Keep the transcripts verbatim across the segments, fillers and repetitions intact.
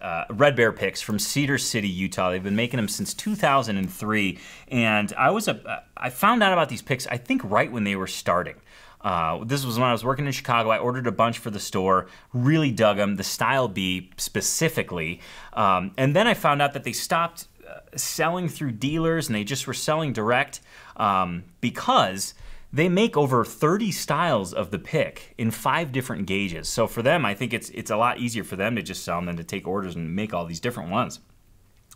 Uh, Red Bear Picks from Cedar City, Utah. They've been making them since two thousand three, and I was a I found out about these picks I think right when they were starting. Uh, this was when I was working in Chicago. I ordered a bunch for the store, really dug them, the Style B specifically, um, and then I found out that they stopped uh, selling through dealers and they just were selling direct um, because they make over thirty styles of the pick in five different gauges. So for them, I think it's it's a lot easier for them to just sell them than to take orders and make all these different ones.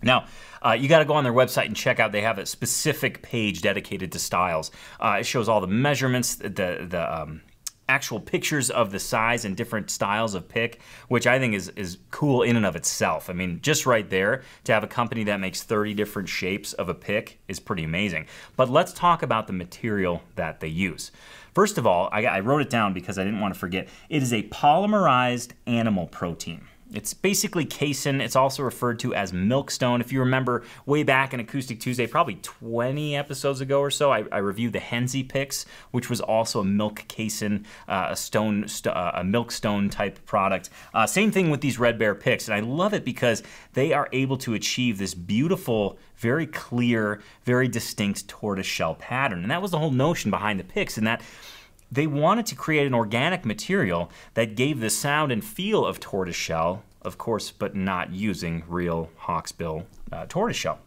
Now, uh, you got to go on their website and check out. They have a specific page dedicated to styles. Uh, it shows all the measurements, the the um, actual pictures of the size and different styles of pick, which I think is is cool in and of itself. I mean, just right there to have a company that makes thirty different shapes of a pick is pretty amazing. But let's talk about the material that they use. First of all, I, I wrote it down because I didn't want to forget. It is a polymerized animal protein. It's basically casein. It's also referred to as milkstone. If you remember way back in Acoustic Tuesday, probably twenty episodes ago or so, I, I reviewed the Hensy Picks, which was also a milk casein, uh, a stone, st uh, a milkstone type product. Uh, same thing with these Red Bear Picks, and I love it because they are able to achieve this beautiful, very clear, very distinct tortoiseshell pattern, and that was the whole notion behind the picks, and that. They wanted to create an organic material that gave the sound and feel of tortoiseshell, of course, but not using real hawksbill uh, tortoiseshell.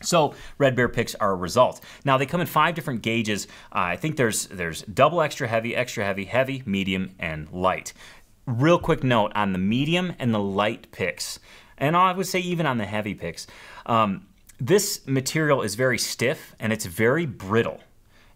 So Red Bear Picks are a result. Now they come in five different gauges. Uh, I think there's there's double extra heavy, extra heavy, heavy, medium, and light. Real quick note on the medium and the light picks, and I would say even on the heavy picks. Um, this material is very stiff and it's very brittle.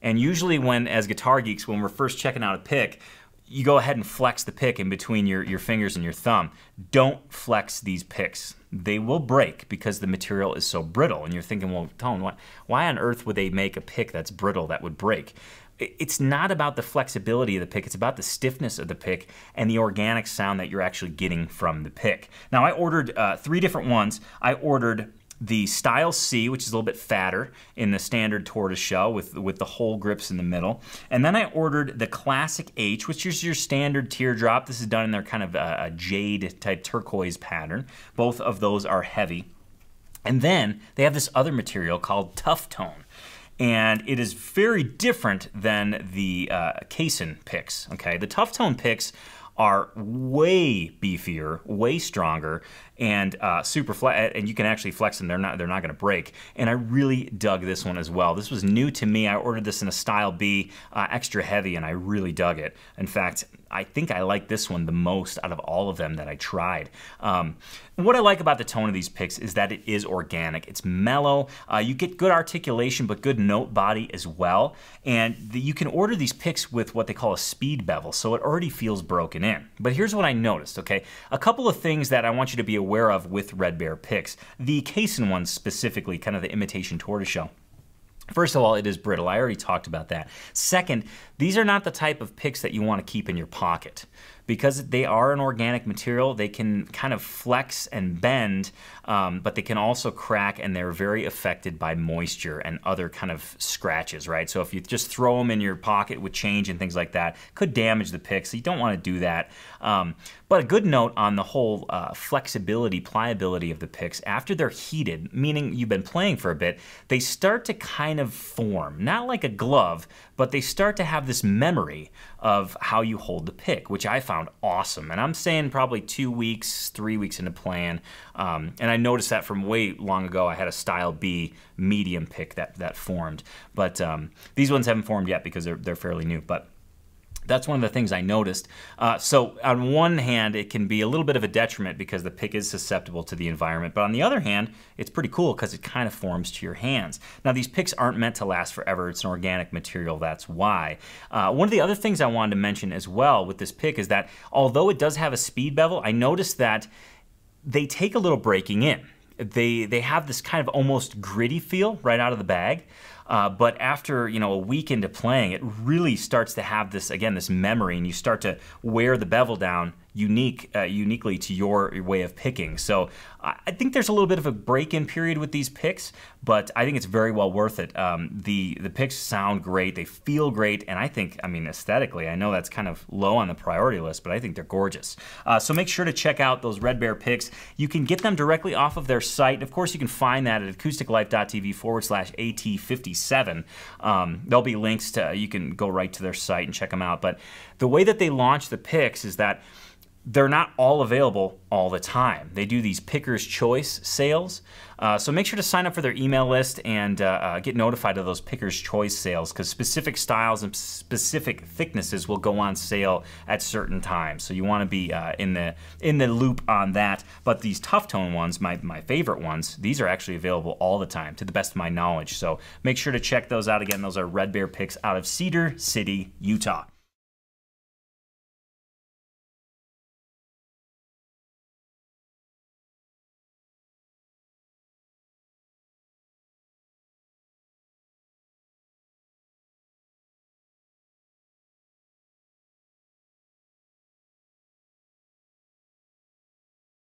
And usually when, as guitar geeks, when we're first checking out a pick, you go ahead and flex the pick in between your, your fingers and your thumb. Don't flex these picks. They will break because the material is so brittle. And you're thinking, well, Tone, why, why on earth would they make a pick that's brittle that would break? It's not about the flexibility of the pick, it's about the stiffness of the pick and the organic sound that you're actually getting from the pick. Now I ordered uh, three different ones. I ordered the Style C, which is a little bit fatter in the standard tortoiseshell with, with the hole grips in the middle. And then I ordered the Classic H, which is your standard teardrop. This is done in their kind of a, a jade type turquoise pattern. Both of those are heavy. And then they have this other material called Tuff Tone. And it is very different than the uh, casein picks, okay? The Tuff Tone picks are way beefier, way stronger, and uh, super flat. And you can actually flex them; they're not—they're not going to break. And I really dug this one as well. This was new to me. I ordered this in a Style B, uh, extra heavy, and I really dug it. In fact, I think I like this one the most out of all of them that I tried. Um, what I like about the tone of these picks is that it is organic. It's mellow. Uh, you get good articulation, but good note body as well. And the, you can order these picks with what they call a speed bevel, so it already feels broken in. But here's what I noticed, okay? A couple of things that I want you to be aware of with Red Bear Picks. The casein ones specifically, kind of the imitation tortoiseshell. First of all, it is brittle. I already talked about that. Second, these are not the type of picks that you want to keep in your pocket. Because they are an organic material, they can kind of flex and bend, um, but they can also crack, and they're very affected by moisture and other kind of scratches, right? So if you just throw them in your pocket with change and things like that, could damage the pick, so you don't want to do that. Um, but a good note on the whole uh, flexibility, pliability of the picks, after they're heated, meaning you've been playing for a bit, they start to kind of form, not like a glove, but they start to have this memory of how you hold the pick, which I find Found awesome. And I'm saying probably two weeks, three weeks into playing. Um, and I noticed that from way long ago. I had a Style B medium pick that, that formed. But um, these ones haven't formed yet because they're, they're fairly new. But that's one of the things I noticed. Uh, so on one hand, it can be a little bit of a detriment because the pick is susceptible to the environment. But on the other hand, it's pretty cool because it kind of forms to your hands. Now, these picks aren't meant to last forever. It's an organic material. That's why. Uh, one of the other things I wanted to mention as well with this pick is that although it does have a speed bevel, I noticed that they take a little breaking in. They, they have this kind of almost gritty feel right out of the bag. Uh, but after, you know, a week into playing, it really starts to have this, again, this memory, and you start to wear the bevel down unique, uh, uniquely to your way of picking. So I think there's a little bit of a break-in period with these picks, but I think it's very well worth it. Um, the, the picks sound great, they feel great, and I think, I mean, aesthetically, I know that's kind of low on the priority list, but I think they're gorgeous. Uh, so make sure to check out those Red Bear picks. You can get them directly off of their site. Of course, you can find that at acoustic life dot t v forward slash A T fifty-seven. Um, there'll be links to, you can go right to their site and check them out. But the way that they launch the picks is that they're not all available all the time. They do these Picker's Choice sales. Uh, so make sure to sign up for their email list and uh, uh, get notified of those Picker's Choice sales, because specific styles and specific thicknesses will go on sale at certain times. So you want to be uh, in the in the loop on that. But these Tuff Tone ones, my, my favorite ones, these are actually available all the time, to the best of my knowledge. So make sure to check those out. Again, those are Red Bear Picks out of Cedar City, Utah.